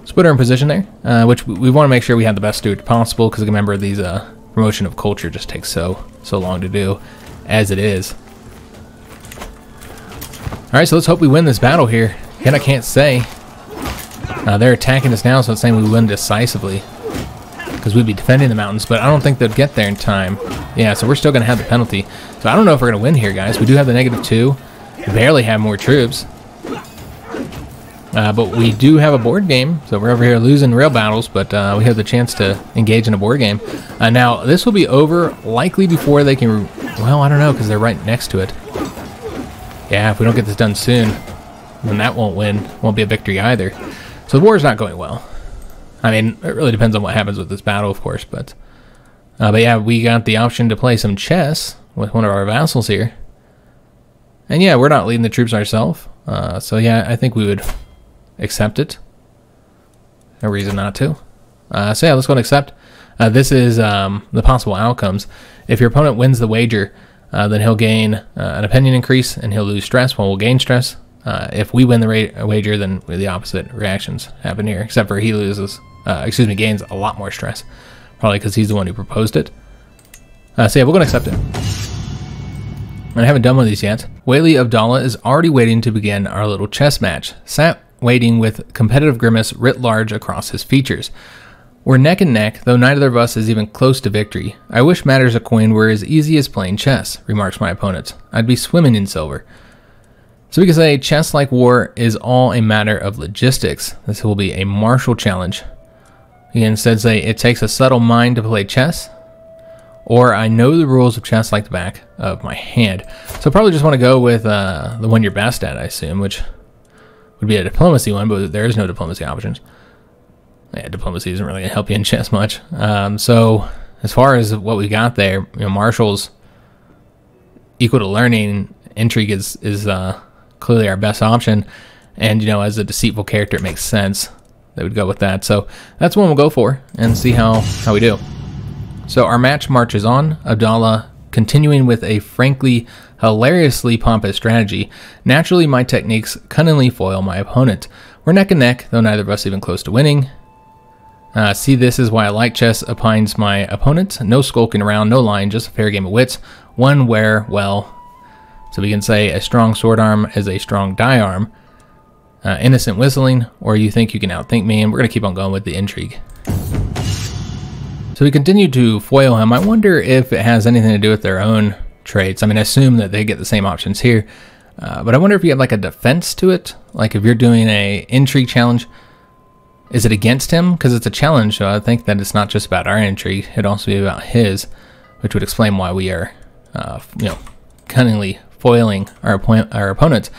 Let's put her in position there, which we want to make sure we have the best steward possible, because remember, these promotion of culture just takes so long to do, as it is. All right, so let's hope we win this battle here. Again, I can't say. They're attacking us now, so it's saying we win decisively. Because we'd be defending the mountains, but I don't think they'd get there in time. Yeah, so we're still going to have the penalty. So I don't know if we're going to win here, guys. We do have the -2. We barely have more troops. But we do have a board game, so we're over here losing real battles, but we have the chance to engage in a board game. Now, this will be over likely before they can... Well, I don't know, because they're right next to it. Yeah, if we don't get this done soon, then that won't win. Won't be a victory either. So the war is not going well. I mean, it really depends on what happens with this battle, of course, but yeah, we got the option to play some chess with one of our vassals here. And yeah, we're not leading the troops ourselves, so yeah, I think we would accept it. No reason not to. So yeah, let's go and accept. This is the possible outcomes. If your opponent wins the wager, then he'll gain an opinion increase, and he'll lose stress, while we'll gain stress. If we win the wager, then the opposite reactions happen here, except for he loses. Excuse me, gains a lot more stress, probably because he's the one who proposed it. So yeah, we're going to accept it. And I haven't done one of these yet. Whaley Abdallah is already waiting to begin our little chess match, sat waiting with competitive grimace writ large across his features. We're neck and neck, though neither of us is even close to victory. I wish matters of coin were as easy as playing chess, remarks my opponent. I'd be swimming in silver. So we can say chess like war is all a matter of logistics. This will be a martial challenge. You can instead say it takes a subtle mind to play chess, or I know the rules of chess like the back of my hand. So I probably just want to go with the one you're best at, I assume, which would be a diplomacy one, but there is no diplomacy options. Yeah, diplomacy isn't really going to help you in chess much. So as far as what we got there, you know, martial's equal to learning. Intrigue is clearly our best option, and you know, as a deceitful character, it makes sense they would go with that. So that's one we'll go for and see how we do. So our match marches on, Abdallah continuing with a frankly hilariously pompous strategy. Naturally, my techniques cunningly foil my opponent. We're neck and neck, though neither of us even close to winning. See, this is why I like chess, opines my opponent. No skulking around, no lying, just a fair game of wits, one where, well... So we can say a strong sword arm is a strong die arm, innocent whistling, or you think you can outthink me, and we're going to keep on going with the intrigue. So we continue to foil him. I wonder if it has anything to do with their own traits. I mean, I assume that they get the same options here, but I wonder if you have like a defense to it. Like if you're doing a intrigue challenge, is it against him? Because it's a challenge, so I think that it's not just about our intrigue. It'd also be about his, which would explain why we are, you know, cunningly foiling our opponents.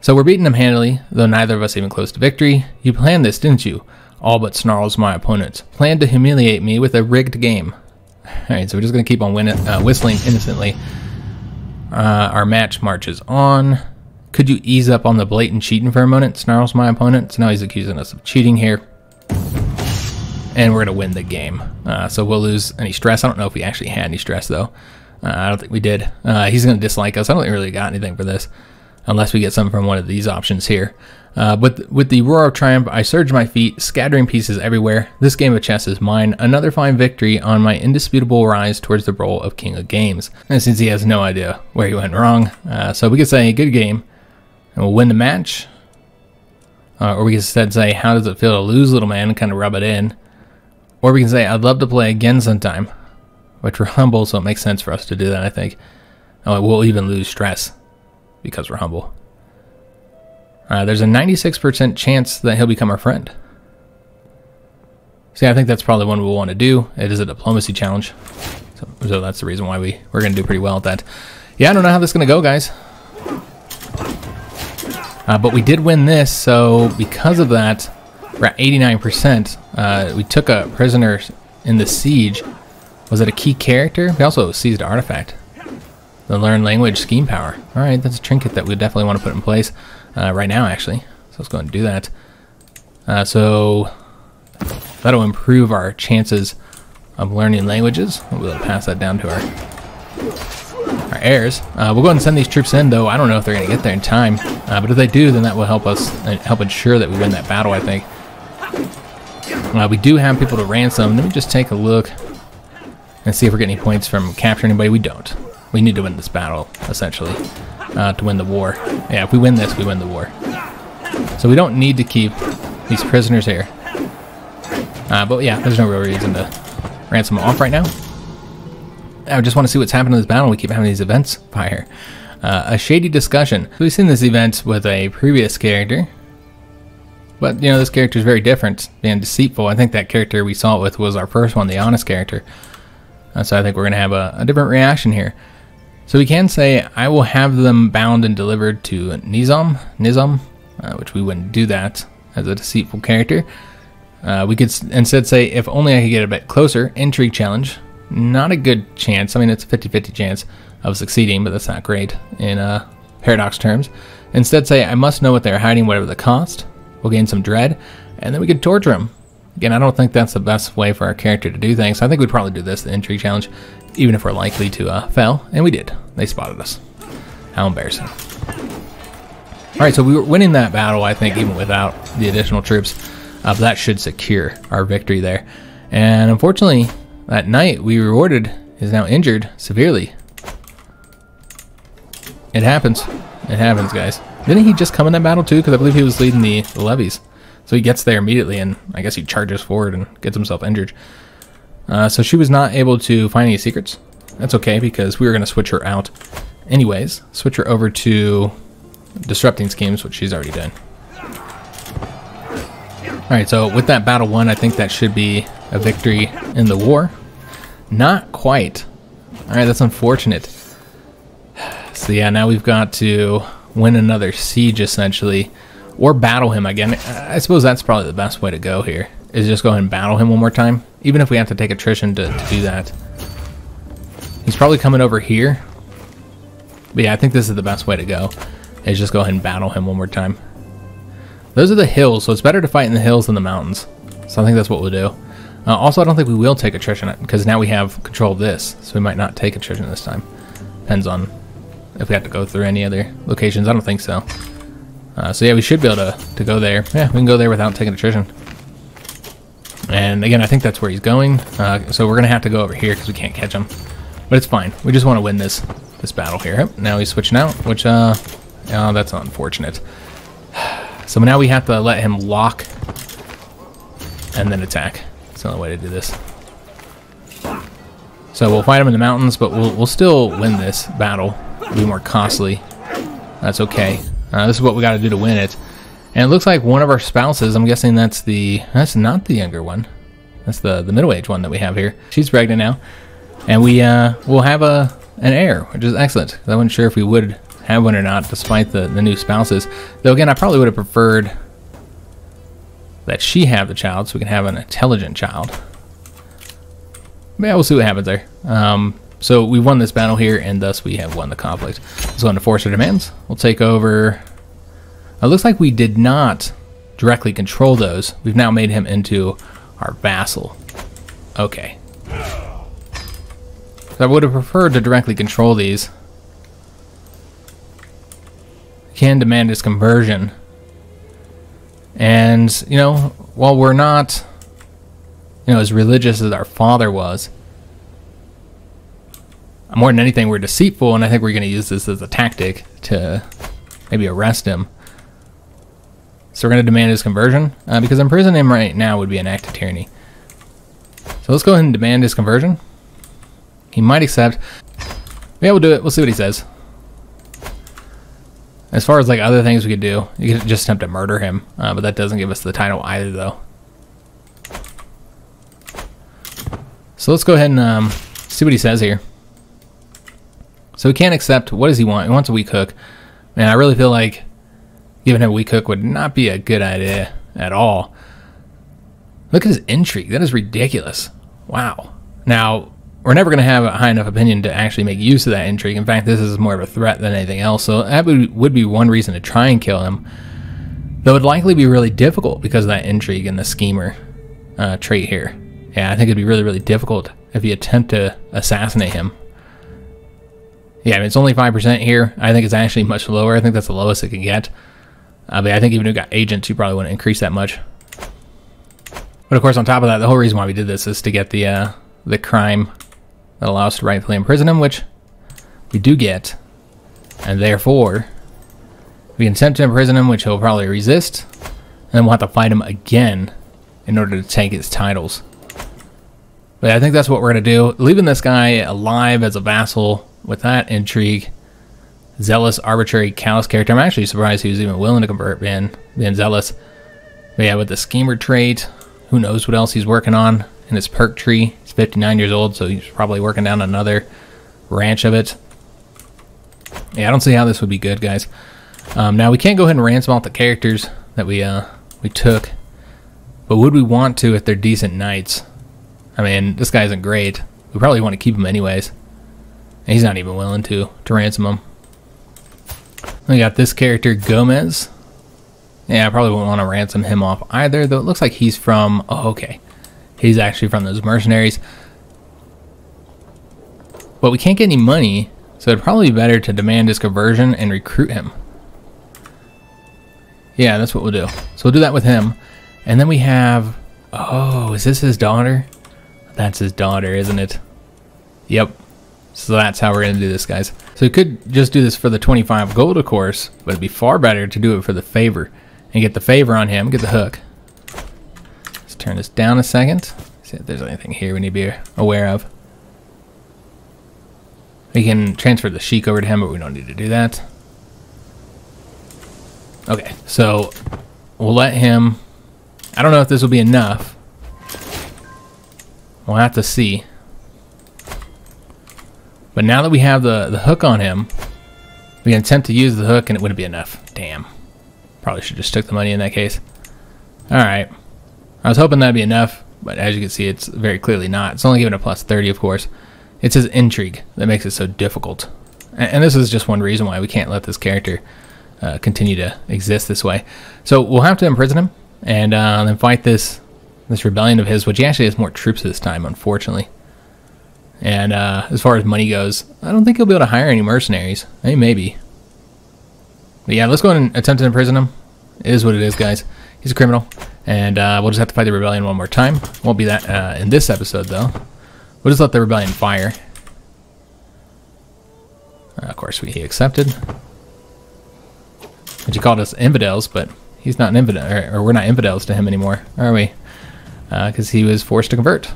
So we're beating them handily, though neither of us even close to victory. You planned this, didn't you? All but snarls my opponent. Planned to humiliate me with a rigged game. Alright, so we're just going to keep on whistling innocently. Our match marches on. Could you ease up on the blatant cheating for a moment? Snarls my opponent. So now he's accusing us of cheating here. And we're going to win the game. So we'll lose any stress. I don't know if we actually had any stress, though. I don't think we did. He's going to dislike us. I don't really got anything for this, unless we get something from one of these options here. With the roar of triumph, I surge my feet, scattering pieces everywhere. This game of chess is mine. Another fine victory on my indisputable rise towards the role of king of games. And since he has no idea where he went wrong, so we could say good game. and we'll win the match. Or we can instead say, how does it feel to lose, little man, and kind of rub it in. Or we can say, I'd love to play again sometime. Which we're humble, so it makes sense for us to do that, I think. Oh, we'll even lose stress because we're humble. There's a 96% chance that he'll become our friend. See, I think that's probably one we'll want to do. It is a diplomacy challenge. So that's the reason why we're going to do pretty well at that. Yeah, I don't know how this is going to go, guys. But we did win this, so because of that, we're at 89%. We took a prisoner in the siege. Was it a key character? We also seized an artifact. The learn language scheme power. All right, that's a trinket that we definitely want to put in place right now, actually. So let's go ahead and do that. So that'll improve our chances of learning languages. We'll be able to pass that down to our heirs. We'll go ahead and send these troops in, though. I don't know if they're going to get there in time, but if they do, then that will help us help ensure that we win that battle, I think. We do have people to ransom. Let me just take a look and see if we're getting any points from capturing anybody. We don't. We need to win this battle, essentially, to win the war. Yeah, if we win this, we win the war. So we don't need to keep these prisoners here. But yeah, there's no real reason to ransom them off right now. I just want to see what's happening in this battle. We keep having these events fire. A shady discussion. We've seen this event with a previous character. But, you know, this character is very different and deceitful. I think that character we saw it with was our first one, the honest character. So I think we're going to have a different reaction here. So we can say, I will have them bound and delivered to Nizam, which we wouldn't do that as a deceitful character. We could instead say, if only I could get a bit closer, intrigue challenge. Not a good chance. I mean, it's a 50-50 chance of succeeding, but that's not great in paradox terms. Instead say, I must know what they're hiding, whatever the cost. We'll gain some dread, and then we could torture them. Again, I don't think that's the best way for our character to do things. So I think we'd probably do this, the intrigue challenge, even if we're likely to fail. And we did. They spotted us. How embarrassing. All right, so we were winning that battle, I think, even without the additional troops. But that should secure our victory there. And unfortunately, that knight we rewarded is now injured severely. It happens. It happens, guys. Didn't he just come in that battle, too? Because I believe he was leading the levies. So he gets there immediately, and I guess he charges forward and gets himself injured. So she was not able to find any secrets. That's okay, because we were going to switch her out anyways. Switch her over to disrupting schemes, which she's already done. All right, so with that battle won, I think that should be a victory in the war. Not quite. All right, that's unfortunate. So yeah, now we've got to win another siege, essentially. Or battle him again. I suppose that's probably the best way to go here. Is just go ahead and battle him one more time. Even if we have to take attrition to do that. He's probably coming over here. But yeah, I think this is the best way to go. Is just go ahead and battle him one more time. Those are the hills. So it's better to fight in the hills than the mountains. So I think that's what we'll do. Also, I don't think we will take attrition. Because now we have control of this. So we might not take attrition this time. Depends on if we have to go through any other locations. I don't think so. So yeah, we should be able to go there. Yeah, we can go there without taking attrition. And again, I think that's where he's going. So we're going to have to go over here because we can't catch him. But it's fine. We just want to win this battle here. Now he's switching out, which, oh, that's unfortunate. So now we have to let him lock and then attack. That's the only way to do this. So we'll fight him in the mountains, but we'll still win this battle. It'll be more costly. That's okay. This is what we got to do to win it. And it looks like one of our spouses, I'm guessing that's not the younger one. That's the middle-aged one that we have here. She's pregnant now. And we'll have an heir, which is excellent. I wasn't sure if we would have one or not, despite the new spouses. Though again, I probably would have preferred that she have the child so we can have an intelligent child. But yeah, we'll see what happens there. So we won this battle here, and thus we have won the conflict. Let's go into force our demands. We'll take over. It looks like we did not directly control those. We've now made him into our vassal. Okay. So I would have preferred to directly control these. We can demand his conversion. And, you know, while we're not, you know, as religious as our father was, more than anything, we're deceitful, and I think we're going to use this as a tactic to Maybe arrest him. So we're going to demand his conversion, because imprisoning him right now would be an act of tyranny. So let's go ahead and demand his conversion. He might accept. Yeah, we'll do it. We'll see what he says. As far as like other things we could do, you could just attempt to murder him, but that doesn't give us the title either, though. So let's go ahead and see what he says here. So he can't accept. What does he want? He wants a weak hook. Man, I really feel like giving him a weak hook would not be a good idea at all. Look at his intrigue. That is ridiculous. Wow. Now, we're never going to have a high enough opinion to actually make use of that intrigue. In fact, this is more of a threat than anything else, so that would be one reason to try and kill him. Though it would likely be really difficult because of that intrigue and the schemer trait here. Yeah, I think it'd be really, really difficult if you attempt to assassinate him. Yeah, I mean, it's only 5% here. I think it's actually much lower. I think that's the lowest it can get. But I think even if you got agents, you probably wouldn't increase that much. But of course, on top of that, the whole reason why we did this is to get the crime that allows us to rightfully imprison him, which we do get. And therefore, we can attempt to imprison him, which he'll probably resist. And then we'll have to fight him again in order to take his titles. But I think that's what we're going to do. Leaving this guy alive as a vassal with that intrigue. Zealous, arbitrary, callous character. I'm actually surprised he was even willing to convert, man. Being zealous. But yeah, with the schemer trait, who knows what else he's working on in his perk tree. He's 59 years old, so he's probably working down another branch of it. Yeah, I don't see how this would be good, guys. Now, we can't go ahead and ransom off the characters that we took. But would we want to if they're decent knights? I mean, this guy isn't great. We probably want to keep him anyways. And he's not even willing to ransom him. We got this character, Gomez. Yeah, I probably wouldn't want to ransom him off either, though it looks like he's from... Oh, okay. He's actually from those mercenaries. But we can't get any money, so it'd probably be better to demand his conversion and recruit him. Yeah, that's what we'll do. So we'll do that with him. And then we have... Oh, is this his daughter? That's his daughter, isn't it? Yep. So that's how we're going to do this, guys. So you could just do this for the 25 gold, of course, but it'd be far better to do it for the favor. And get the favor on him, get the hook. Let's turn this down a second. See if there's anything here we need to be aware of. We can transfer the sheik over to him, but we don't need to do that. Okay, so we'll let him... I don't know if this will be enough. We'll have to see. But now that we have the hook on him, we can attempt to use the hook and it wouldn't be enough. Damn. Probably should have just took the money in that case. Alright. I was hoping that'd be enough, but as you can see, it's very clearly not. It's only given a plus 30, of course. It's his intrigue that makes it so difficult. And this is just one reason why we can't let this character continue to exist this way. So we'll have to imprison him and then fight this rebellion of his, which he actually has more troops this time, unfortunately. And as far as money goes, I don't think he'll be able to hire any mercenaries. Hey, maybe. But yeah, let's go ahead and attempt to imprison him. It is what it is, guys. He's a criminal. And we'll just have to fight the rebellion one more time. Won't be that in this episode, though. We'll just let the rebellion fire. Of course, he accepted. But he called us infidels, but he's not an infidel, or we're not infidels to him anymore, are we? Because he was forced to convert.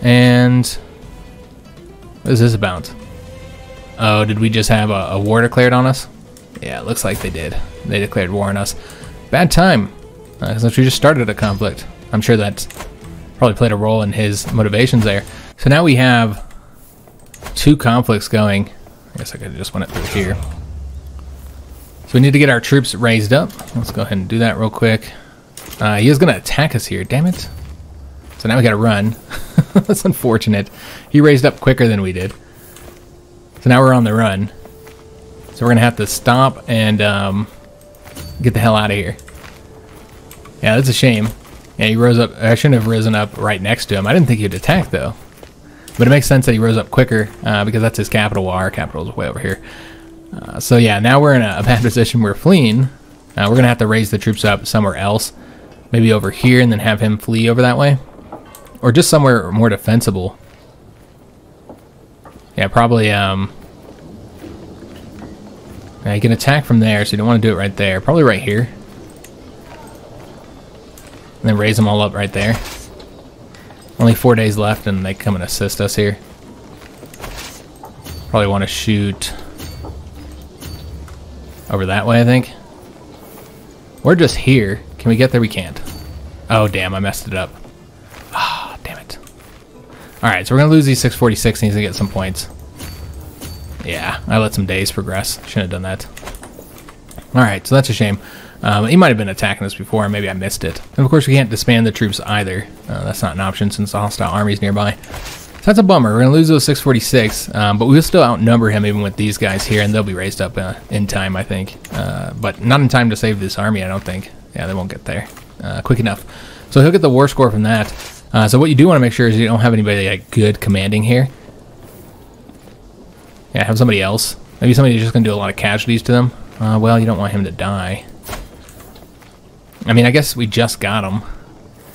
And what is this about? Oh, did we just have a war declared on us? Yeah, it looks like they did. They declared war on us. Bad time, since we just started a conflict. I'm sure that's probably played a role in his motivations there. So now we have two conflicts going. I guess I could have just went it through here. So we need to get our troops raised up. Let's go ahead and do that real quick. He is going to attack us here, damn it. So now we got to run. That's unfortunate. He raised up quicker than we did. So now we're on the run. So we're going to have to stop and get the hell out of here. Yeah, that's a shame. Yeah, he rose up. I shouldn't have risen up right next to him. I didn't think he'd attack, though. But it makes sense that he rose up quicker because that's his capital while our capital is way over here. So yeah, now we're in a bad position. We're fleeing. We're going to have to raise the troops up somewhere else. Maybe over here and then have him flee over that way. Or just somewhere more defensible. Yeah, probably Now you can attack from there, so you don't want to do it right there. Probably right here. And then raise them all up right there. Only 4 days left, and they come and assist us here. Probably want to shoot over that way, I think. We're just here. Can we get there? We can't. Oh, damn, I messed it up. Ah, damn it. Alright, so we're going to lose these 646. Needs to get some points. Yeah, I let some days progress. Shouldn't have done that. Alright, so that's a shame. He might have been attacking us before, and maybe I missed it. And of course, we can't disband the troops either. That's not an option since the hostile army's nearby. So that's a bummer. We're going to lose those 646, but we'll still outnumber him even with these guys here, and they'll be raised up in time, I think. But not in time to save this army, I don't think. Yeah, they won't get there quick enough. So he'll get the war score from that. So what you do want to make sure is you don't have anybody like good commanding here. Yeah, have somebody else. Maybe somebody's just going to do a lot of casualties to them. Well, you don't want him to die. I mean, I guess we just got him.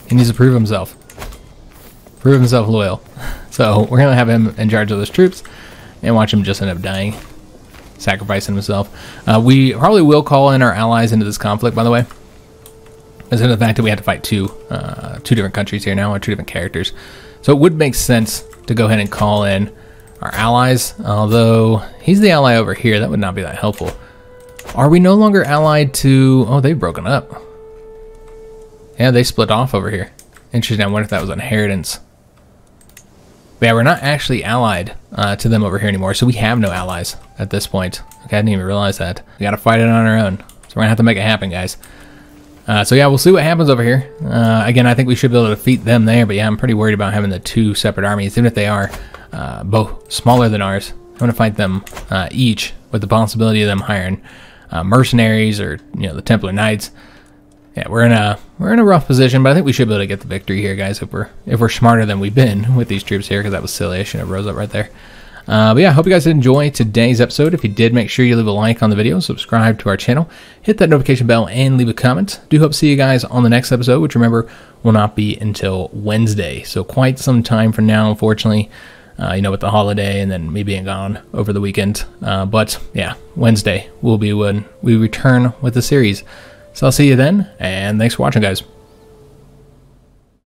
He needs to prove himself. Prove himself loyal. So we're going to have him in charge of those troops and watch him just end up dying, sacrificing himself. We probably will call in our allies into this conflict, by the way. As in the fact that we had to fight two different countries here now, or two different characters. So it would make sense to go ahead and call in our allies, although he's the ally over here. That would not be that helpful. Are we no longer allied to... Oh, they've broken up. Yeah, they split off over here. Interesting. I wonder if that was inheritance. But yeah, we're not actually allied to them over here anymore, so we have no allies at this point. Okay, I didn't even realize that. We gotta fight it on our own. So we're gonna have to make it happen, guys. So yeah, we'll see what happens over here. Again, I think we should be able to defeat them there, but yeah, I'm pretty worried about having the two separate armies, even if they are both smaller than ours. I'm gonna fight them each with the possibility of them hiring mercenaries or, you know, the Templar Knights. Yeah, we're in a rough position, but I think we should be able to get the victory here, guys, if we're smarter than we've been with these troops here, because that was silly. I should have rose up right there. But yeah, I hope you guys did enjoy today's episode. If you did, make sure you leave a like on the video, subscribe to our channel, hit that notification bell, and leave a comment. Do hope to see you guys on the next episode, which, remember, will not be until Wednesday. So quite some time from now, unfortunately, you know, with the holiday and then me being gone over the weekend. But yeah, Wednesday will be when we return with the series. So I'll see you then, and thanks for watching, guys.